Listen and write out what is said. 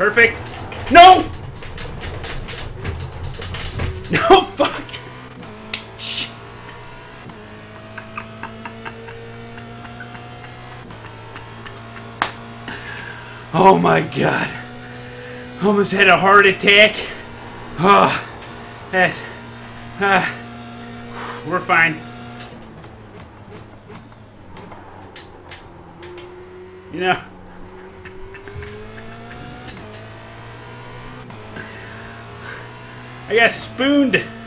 Perfect. No! No, fuck! Shit. Oh my god. Almost had a heart attack. Oh, that, we're fine. You know. I got spooned.